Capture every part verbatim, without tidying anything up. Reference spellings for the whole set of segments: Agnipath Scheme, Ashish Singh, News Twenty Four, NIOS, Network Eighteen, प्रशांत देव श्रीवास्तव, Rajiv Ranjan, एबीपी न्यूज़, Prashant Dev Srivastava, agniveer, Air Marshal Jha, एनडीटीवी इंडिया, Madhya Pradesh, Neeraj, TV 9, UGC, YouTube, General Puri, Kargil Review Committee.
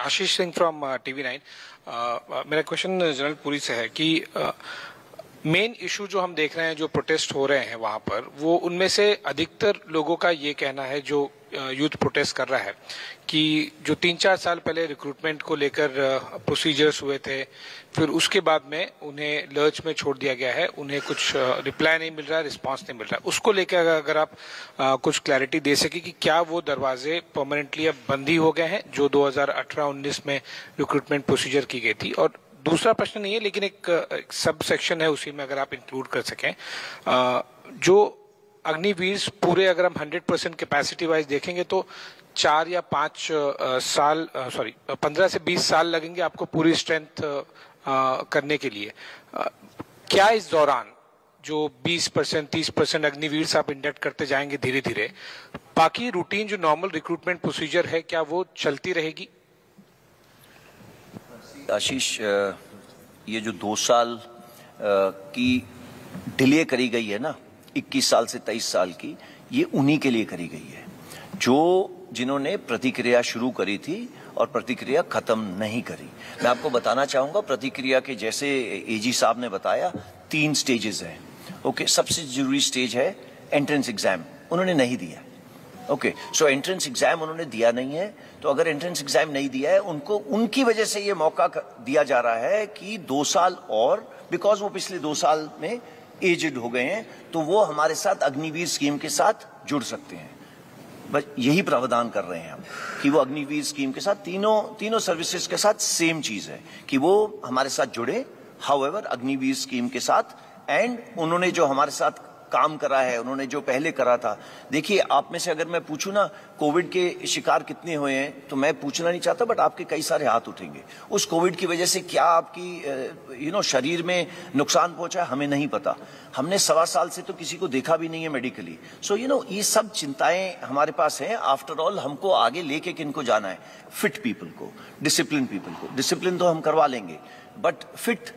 Ashish Singh from TV nine. मेरा question general Puri से है कि मेन uh, इशू जो हम देख रहे हैं, जो प्रोटेस्ट हो रहे हैं वहां पर, वो उनमें से अधिकतर लोगों का ये कहना है जो यूथ प्रोटेस्ट कर रहा है कि जो तीन चार साल पहले रिक्रूटमेंट को लेकर प्रोसीजर्स हुए थे, फिर उसके बाद में उन्हें लर्च में छोड़ दिया गया है, उन्हें कुछ रिप्लाई नहीं मिल रहा, रिस्पांस नहीं मिल रहा. उसको लेकर अगर आप कुछ क्लैरिटी दे सके कि क्या वो दरवाजे परमानेंटली अब बंद ही हो गए हैं जो दो हज़ार अठारह उन्नीस में रिक्रूटमेंट प्रोसीजर की गई थी. और दूसरा प्रश्न नहीं है लेकिन एक, एक सब सेक्शन है उसी में, अगर आप इंक्लूड कर सकें, जो अग्निवीर पूरे अगर हम हंड्रेड परसेंट कैपेसिटी वाइज देखेंगे तो चार या पाँच साल सॉरी पंद्रह से बीस साल लगेंगे आपको पूरी स्ट्रेंथ करने के लिए. क्या इस दौरान जो बीस परसेंट तीस परसेंट अग्निवीर आप इंडक्ट करते जाएंगे धीरे धीरे, बाकी रूटीन जो नॉर्मल रिक्रूटमेंट प्रोसीजर है, क्या वो चलती रहेगी? आशीष, ये जो दो साल की डिले करी गई है ना, इक्कीस साल से तेईस साल की, ये उन्हीं के लिए करी गई है जो जिन्होंने प्रतिक्रिया शुरू करी थी और प्रतिक्रिया खत्म नहीं करी. मैं आपको बताना चाहूँगा, प्रतिक्रिया के जैसे एजी साहब ने बताया, तीन स्टेजेस हैं. ओके, सबसे जरूरी स्टेज है एंट्रेंस एग्जाम, उन्होंने नहीं दिया. ओके, सो एंट्रेंस एग्जाम उन्होंने दिया नहीं है, तो अगर एंट्रेंस एग्जाम नहीं दिया है उनको, उनकी वजह से ये मौका दिया जा रहा है कि दो साल और, बिकॉज वो पिछले दो साल में एजड हो गए हैं, तो वो हमारे साथ अग्निवीर स्कीम के साथ जुड़ सकते हैं. बस यही प्रावधान कर रहे हैं हम कि वो अग्निवीर स्कीम के साथ, तीनों तीनों सर्विसेज के साथ सेम चीज है कि वो हमारे साथ जुड़े, हाउएवर अग्निवीर स्कीम के साथ. एंड उन्होंने जो हमारे साथ काम करा है, उन्होंने जो पहले करा था, देखिए आप में से अगर मैं पूछूं ना कोविड के शिकार कितने हुए हैं, तो मैं पूछना नहीं चाहता, बट आपके कई सारे हाथ उठेंगे. उस कोविड की वजह से क्या आपकी यू नो शरीर में नुकसान पहुंचा, हमें नहीं पता. हमने सवा साल से तो किसी को देखा भी नहीं है मेडिकली. सो यू नो ये सब चिंताएं हमारे पास हैं. आफ्टर ऑल हमको आगे लेके किनको जाना है? फिट पीपल को, डिसिप्लिन पीपल को. डिसिप्लिन तो हम करवा लेंगे, बट फिट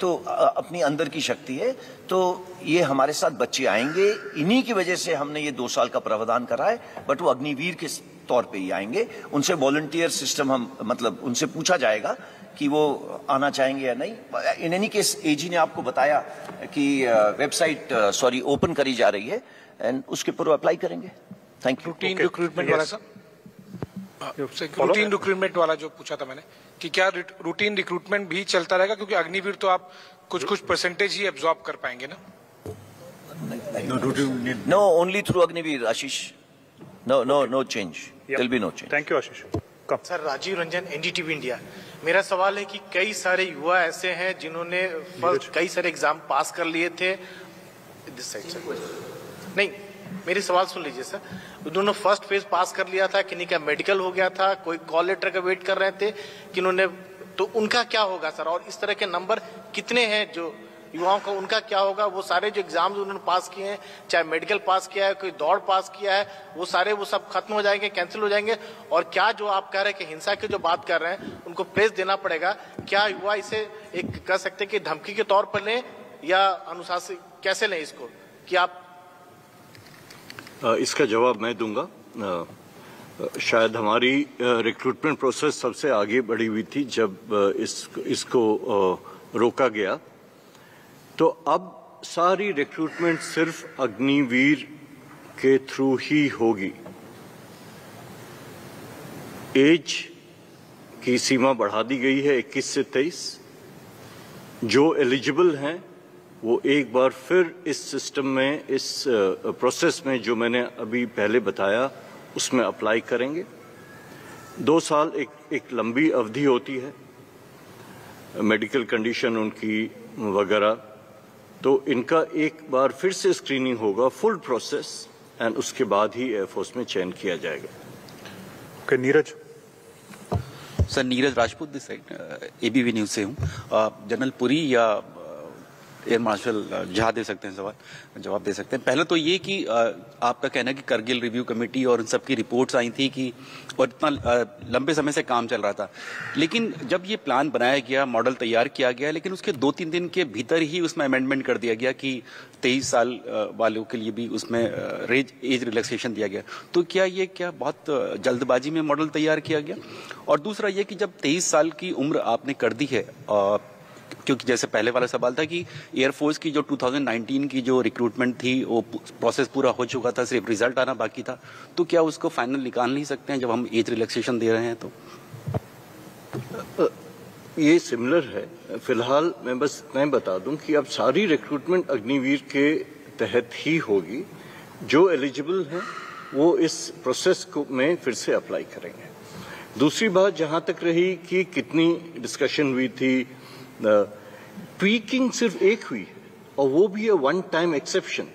तो अपनी अंदर की शक्ति है, तो ये हमारे साथ बच्चे आएंगे. इन्हीं की वजह से हमने ये दो साल का प्रावधान करा है, बट वो अग्निवीर के तौर पे ही आएंगे. उनसे वॉलंटियर सिस्टम हम, मतलब उनसे पूछा जाएगा कि वो आना चाहेंगे या नहीं. इन एनी केस एजी ने आपको बताया कि वेबसाइट सॉरी ओपन करी जा रही है, एंड उसके पूर्व अप्लाई करेंगे. Thank you. रूटीन रिक्रूटमेंट वाला सर, रूटीन रिक्रूटमेंट वाला जो पूछा था मैंने कि क्या रूटीन रिक्रूटमेंट भी चलता रहेगा, क्योंकि अग्निवीर तो आप कुछ कुछ परसेंटेज ही एब्जॉर्ब कर पाएंगे ना. No, only through Agniveer Ashish. No no no change, there will be no change. Thank you Ashish. Sir, Rajiv Ranjan, एनडीटीवी इंडिया. मेरा सवाल है कि कई सारे युवा ऐसे हैं जिन्होंने फर्स्ट कई सारे एग्जाम पास कर लिए थे. दिस साइड सर, नहीं, मेरी सवाल सुन लीजिए सर. उन्होंने फर्स्ट फेज पास कर लिया था, किन्हीं का मेडिकल हो गया था, कोई कॉल लेटर का वेट कर रहे थे, कि उन्होंने, तो उनका क्या होगा सर? और इस तरह के नंबर कितने हैं जो युवाओं का, उनका क्या होगा? वो सारे जो एग्जाम्स उन्होंने पास किए हैं, चाहे मेडिकल पास किया है, कोई दौड़ पास किया है, वो सारे वो सब खत्म हो जाएंगे, कैंसिल हो जाएंगे. और क्या जो आप कह रहे हैं कि हिंसा की जो बात कर रहे हैं, उनको प्रेस देना पड़ेगा, क्या युवा इसे एक कह सकते कि धमकी के तौर पर लें या अनुशासन कैसे लें इसको, कि आप? इसका जवाब मैं दूंगा. शायद हमारी रिक्रूटमेंट प्रोसेस सबसे आगे बढ़ी हुई थी जब इस इसको रोका गया, तो अब सारी रिक्रूटमेंट सिर्फ अग्निवीर के थ्रू ही होगी. एज की सीमा बढ़ा दी गई है इक्कीस से तेईस. जो एलिजिबल हैं वो एक बार फिर इस सिस्टम में, इस प्रोसेस में जो मैंने अभी पहले बताया, उसमें अप्लाई करेंगे. दो साल एक एक लंबी अवधि होती है, मेडिकल कंडीशन उनकी वगैरह, तो इनका एक बार फिर से स्क्रीनिंग होगा, फुल प्रोसेस, एंड उसके बाद ही एयरफोर्स में चयन किया जाएगा. Okay, Neeraj sir, Neeraj Rajput this side, एबीपी न्यूज़ से हूँ. जनरल पुरी या एयर मार्शल झा दे सकते हैं, सवाल जवाब दे सकते हैं। पहले तो ये कि आपका कहना है कि करगिल रिव्यू कमेटी और उन सब की रिपोर्ट्स आई थी कि और इतना लंबे समय से काम चल रहा था, लेकिन जब ये प्लान बनाया गया, मॉडल तैयार किया गया, लेकिन उसके दो तीन दिन के भीतर ही उसमें अमेंडमेंट कर दिया गया कि तेईस साल वालों के लिए भी उसमें रेज एज रिलैक्सेशन दिया गया। तो क्या ये क्या बहुत जल्दबाजी में मॉडल तैयार किया गया? और दूसरा ये कि जब तेईस साल की उम्र आपने कर दी है, क्योंकि जैसे पहले वाला सवाल था कि एयरफोर्स की जो दो हज़ार उन्नीस की जो रिक्रूटमेंट थी वो प्रोसेस पूरा हो चुका था, सिर्फ रिजल्ट आना बाकी था, तो क्या उसको फाइनल निकाल नहीं सकते हैं जब हम एज रिलैक्सेशन दे रहे हैं? तो ये सिमिलर है। फिलहाल मैं बस इतना ही बता दूं कि अब सारी रिक्रूटमेंट अग्निवीर के तहत ही होगी। जो एलिजिबल हैं वो इस प्रोसेस को में फिर से अप्लाई करेंगे। दूसरी बात जहाँ तक रही कि कितनी डिस्कशन हुई थी, ट्वीकिंग सिर्फ एक हुई है और वो भी है one time exception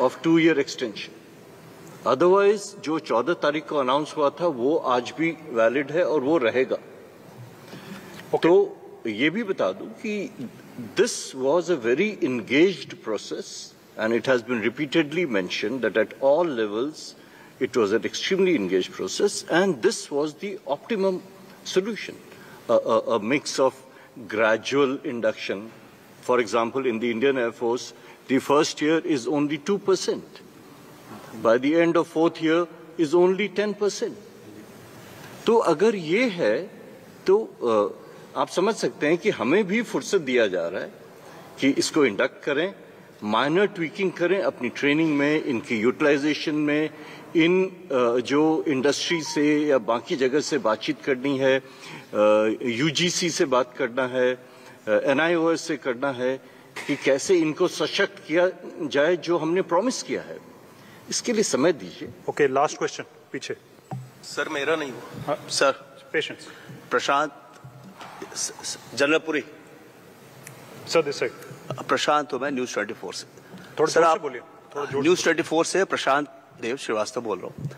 of two year extension. Otherwise जो चौदह तारीख को अनाउंस हुआ था वो आज भी वैलिड है और वो रहेगा। okay. तो ये भी बता दूं कि this was a very engaged process and it has been repeatedly mentioned that at all levels it was an extremely engaged process and this was the optimum solution, mix of gradual induction. For example, in the Indian Air Force, the first year is only two percent. By the end of fourth year is only ten percent. तो अगर ये है तो आप समझ सकते हैं कि हमें भी फुर्सत दिया जा रहा है कि इसको इंडक्ट करें, माइनर ट्वीकिंग करें अपनी ट्रेनिंग में, इनकी यूटिलाइजेशन में, इन जो इंडस्ट्री से या बाकी जगह से बातचीत करनी है, यूजीसी से बात करना है, एनआईओएस से करना है कि कैसे इनको सशक्त किया जाए जो हमने प्रॉमिस किया है। इसके लिए समय दीजिए। ओके, लास्ट क्वेश्चन पीछे। सर मेरा नहीं हुआ। हाँ? Sir patience. Prashant, general Puri sir this side. Prashant हूँ मैं न्यूज ट्वेंटी फोर से। थोड़ा सर आप बोलिए। न्यूज ट्वेंटी फोर से प्रशांत देव श्रीवास्तव बोल रहा हूँ।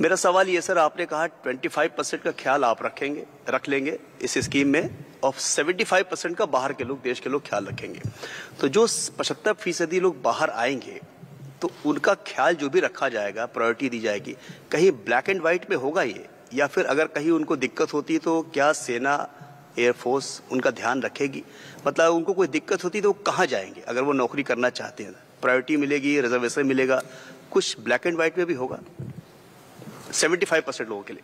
मेरा सवाल ये सर, आपने कहा पच्चीस परसेंट का ख्याल आप रखेंगे रख लेंगे इस स्कीम में और पचहत्तर परसेंट का बाहर के लोग, देश के लोग ख्याल रखेंगे। तो जो पचहत्तर फीसदी लोग बाहर आएंगे तो उनका ख्याल जो भी रखा जाएगा, प्रायोरिटी दी जाएगी, कहीं ब्लैक एंड व्हाइट में होगा ये, या फिर अगर कहीं उनको दिक्कत होती तो क्या सेना एयरफोर्स उनका ध्यान रखेगी? मतलब उनको कोई दिक्कत होती तो वो कहाँ जाएंगे? अगर वो नौकरी करना चाहते हैं प्रायोरिटी मिलेगी, रिजर्वेशन मिलेगा, कुछ ब्लैक एंड व्हाइट में भी होगा पचहत्तर परसेंट लोगों के लिए?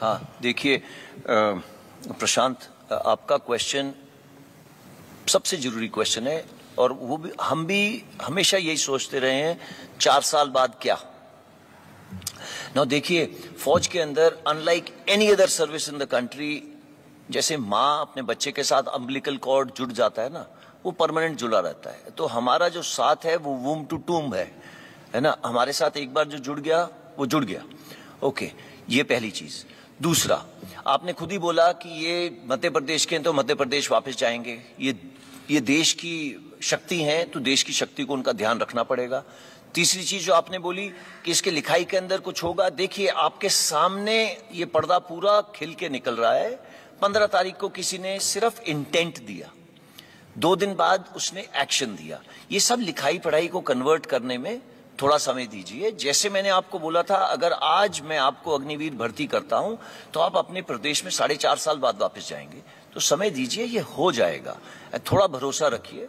हाँ देखिए प्रशांत, आपका क्वेश्चन सबसे जरूरी क्वेश्चन है और वो भी हम भी हमेशा यही सोचते रहे हैं, चार साल बाद क्या। ना देखिए फौज के अंदर unlike any other service in the country, जैसे माँ अपने बच्चे के साथ अम्बिलिकल कॉर्ड जुड़ जाता है ना, वो परमानेंट जुड़ा रहता है। तो हमारा जो साथ है वो वूम टू टूम है, है ना। हमारे साथ एक बार जो जुड़ गया वो जुड़ गया। ओके okay, ये पहली चीज। दूसरा, आपने खुद ही बोला कि ये मध्य प्रदेश के हैं तो मध्य प्रदेश वापस जाएंगे, ये ये देश की शक्ति है तो देश की शक्ति को उनका ध्यान रखना पड़ेगा। तीसरी चीज जो आपने बोली कि इसके लिखाई के अंदर कुछ होगा, देखिए आपके सामने ये पर्दा पूरा खिल के निकल रहा है। पंद्रह तारीख को किसी ने सिर्फ इंटेंट दिया, दो दिन बाद उसने एक्शन दिया। ये सब लिखाई पढ़ाई को कन्वर्ट करने में थोड़ा समय दीजिए। जैसे मैंने आपको बोला था, अगर आज मैं आपको अग्निवीर भर्ती करता हूं तो आप अपने प्रदेश में साढ़े चार साल बाद वापस जाएंगे, तो समय दीजिए, ये हो जाएगा, थोड़ा भरोसा रखिए।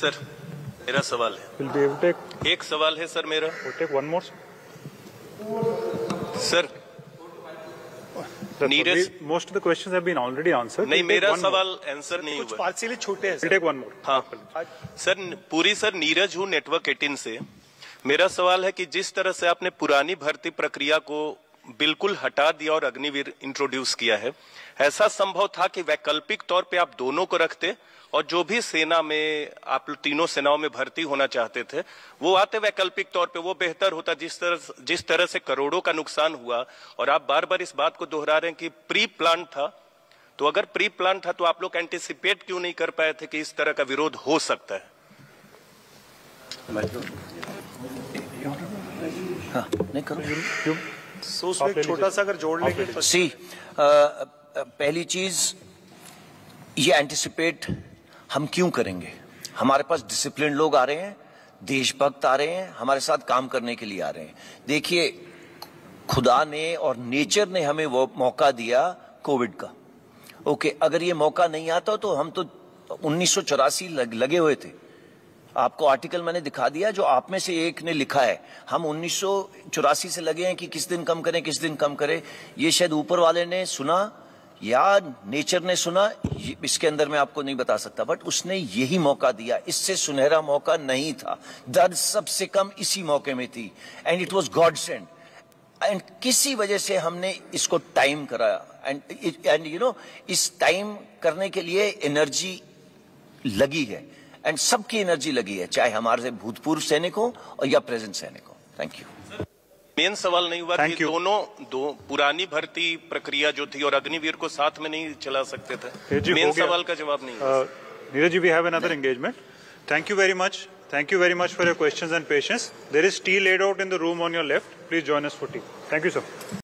सर मेरा सवाल है, एक सवाल है सर मेरा, one more sir. Neeraj, most of the questions have been already answered. नहीं मेरा सवाल आंसर नहीं हुआ, कुछ पार्शियली छोटे हैं। Take one more. हाँ सर पूरी सर, नीरज हूँ नेटवर्क एटीन से। मेरा सवाल है कि जिस तरह से आपने पुरानी भर्ती प्रक्रिया को बिल्कुल हटा दिया और अग्निवीर इंट्रोड्यूस किया है, ऐसा संभव था कि वैकल्पिक तौर पे आप दोनों को रखते और जो भी सेना में आप तीनों सेनाओं में भर्ती होना चाहते थे वो आते वैकल्पिक तौर पे, वो बेहतर होता? जिस तरह जिस तरह से करोड़ों का नुकसान हुआ और आप बार बार इस बात को दोहरा रहे हैं कि प्री प्लान था, तो अगर प्री प्लान था तो आप लोग एंटिसिपेट क्यों नहीं कर पाए थे कि इस तरह का विरोध हो सकता है? हाँ, नहीं करो। So, छोटा सा अगर जोड़ लेंगे सी, पहली चीज ये एंटिसिपेट हम क्यों करेंगे? हमारे पास डिसिप्लिन लोग आ रहे हैं, देशभक्त आ रहे हैं, हमारे साथ काम करने के लिए आ रहे हैं। देखिए, खुदा ने और नेचर ने हमें वो मौका दिया कोविड का। ओके, अगर ये मौका नहीं आता तो हम तो उन्नीस सौ चौरासी लगे हुए थे। आपको आर्टिकल मैंने दिखा दिया जो आप में से एक ने लिखा है। हम उन्नीस सौ चौरासी से लगे हैं कि किस दिन कम करें, किस दिन कम करें। ये शायद ऊपर वाले ने सुना या नेचर ने सुना, इसके अंदर मैं आपको नहीं बता सकता, बट उसने यही मौका दिया। इससे सुनहरा मौका नहीं था। दर्द सबसे कम इसी मौके में थी, and it was God send. And किसी वजह से हमने इसको टाइम कराया, एंड एंड यू नो इस टाइम करने के लिए एनर्जी लगी है, एंड सबकी एनर्जी लगी है, चाहे हमारे भूतपूर्व सैनिक हो और या प्रेजेंट सैनिक हो। Thank you. मेन सवाल नहीं हुआ कि दोनों दो पुरानी भर्ती प्रक्रिया जो थी और अग्निवीर को साथ में नहीं चला सकते थे, मेन सवाल का जवाब नहीं हुआ। Neeraj ji, we have another engagement. Thank you very much. Thank you very much for your questions and patience. There is tea laid out in the room on your left. Please join us for tea. Thank you, sir.